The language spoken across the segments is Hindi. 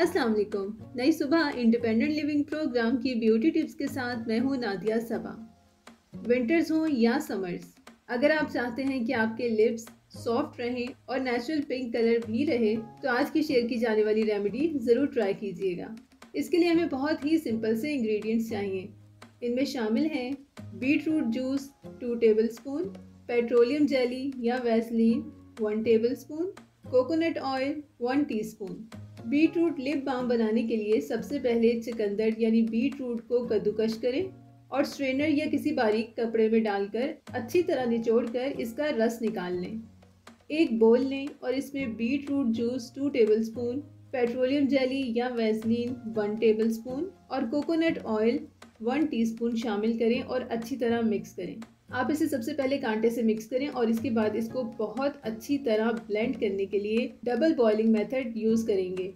अस्सलामुअलैकुम। Nai Subah independent living programme की ब्यूटी टिप्स के साथ मैं हूँ नादिया सभा। विंटर्स हो या समर्स, अगर आप चाहते हैं कि आपके लिप्स सॉफ्ट रहें और नेचुरल पिंक कलर भी रहे, तो आज की शेयर की जाने वाली रेमेडी ज़रूर ट्राई कीजिएगा। इसके लिए हमें बहुत ही सिंपल से इंग्रेडिएंट्स चाहिए। इनमें शामिल हैं beetroot juice 2 tablespoon, petroleum jelly या Vaseline 1 tablespoon, coconut oil 1 teaspoon. Beetroot lip balm बनाने के लिए सबसे पहले चुकंदर यानी बीट रूट को कद्दूकश करें और स्ट्रेनर या किसी बारीक कपड़े में डालकर अच्छी तरह निचोड़कर इसका रस निकाल लें। एक बोल लें और इसमें beetroot juice 2 tablespoon, petroleum jelly या वैसलीन 1 टेबल स्पून और कोकोनट ऑयल 1 टीस्पून शामिल करें और अच्छी तरह मिक्स करें। आप इसे सबसे पहले कांटे से मिक्स करें और इसके बाद इसको बहुत अच्छी तरह ब्लेंड करने के लिए डबल बॉइलिंग मेथड यूज़ करेंगे,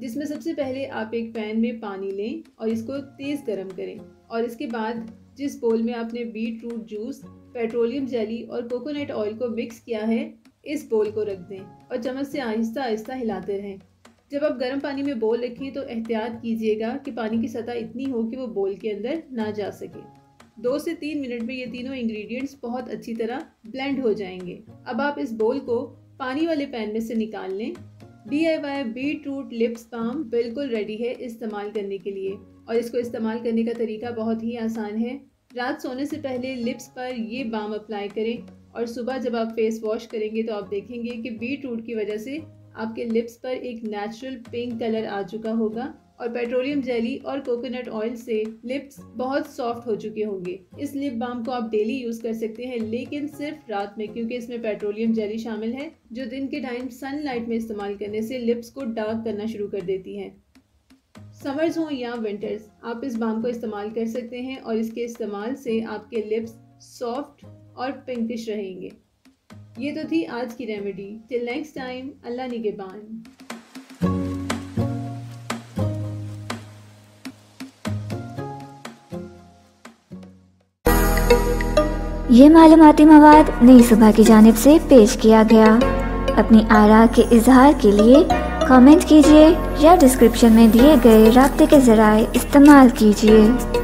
जिसमें सबसे पहले आप एक पैन में पानी लें और इसको तेज़ गरम करें और इसके बाद जिस बोल में आपने beetroot juice, petroleum jelly और कोकोनट ऑयल को मिक्स किया है, इस बोल को रख दें और चम्मच से आहिस्ता आहिस्ता हिलाते रहें। जब आप गर्म पानी में बोल रखें तो एहतियात कीजिएगा कि पानी की सतह इतनी हो कि वो बोल के अंदर ना जा सके। 2 से 3 मिनट में ये तीनों इंग्रेडिएंट्स बहुत अच्छी तरह ब्लेंड हो जाएंगे। अब आप इस बोल को पानी वाले पैन में से निकाल लें। DIY beetroot lips balm बिल्कुल रेडी है इस्तेमाल करने के लिए और इसको इस्तेमाल करने का तरीका बहुत ही आसान है। रात सोने से पहले लिप्स पर ये बाम अप्लाई करें और सुबह जब आप फेस वॉश करेंगे तो आप देखेंगे कि बीट रूट की वजह से आपके लिप्स पर एक नेचुरल पिंक कलर आ चुका होगा और पेट्रोलियम जेली और कोकोनट ऑयल से लिप्स बहुत सॉफ्ट हो चुके होंगे। इस लिप बाम को आप डेली यूज़ कर सकते हैं, लेकिन सिर्फ रात में, क्योंकि इसमें पेट्रोलियम जेली शामिल है जो दिन के टाइम सनलाइट में इस्तेमाल करने से लिप्स को डार्क करना शुरू कर देती है। समर्स हों या विंटर्स, आप इस बाम को इस्तेमाल कर सकते हैं और इसके इस्तेमाल से आपके लिप्स सॉफ्ट और पिंकिश रहेंगे। ये तो थी आज की रेमेडी। टिल नेक्स्ट टाइम, अल्लाह निगहबान। ये मालूमाती मवाद नई सुबह की जानिब से पेश किया गया। अपनी आरा के इजहार के लिए कमेंट कीजिए या डिस्क्रिप्शन में दिए गए राब्ते के जराए इस्तेमाल कीजिए।